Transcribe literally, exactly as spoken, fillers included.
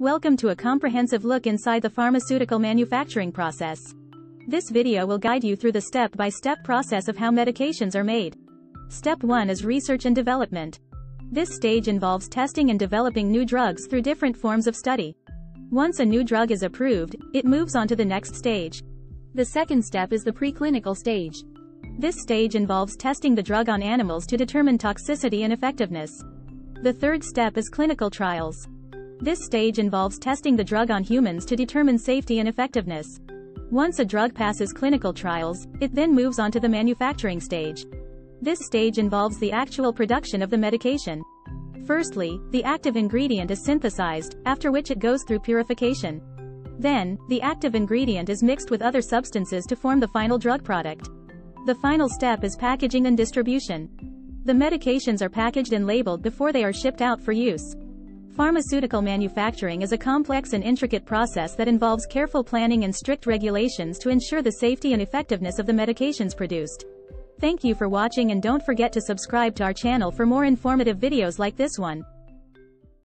Welcome to a comprehensive look inside the pharmaceutical manufacturing process. This video will guide you through the step-by-step process of how medications are made. Step one is research and development. This stage involves testing and developing new drugs through different forms of study. Once a new drug is approved, it moves on to the next stage. The second step is the preclinical stage. This stage involves testing the drug on animals to determine toxicity and effectiveness. The third step is clinical trials. This stage involves testing the drug on humans to determine safety and effectiveness. Once a drug passes clinical trials, it then moves on to the manufacturing stage. This stage involves the actual production of the medication. Firstly, the active ingredient is synthesized, after which it goes through purification. Then, the active ingredient is mixed with other substances to form the final drug product. The final step is packaging and distribution. The medications are packaged and labeled before they are shipped out for use. Pharmaceutical manufacturing is a complex and intricate process that involves careful planning and strict regulations to ensure the safety and effectiveness of the medications produced. Thank you for watching, and don't forget to subscribe to our channel for more informative videos like this one.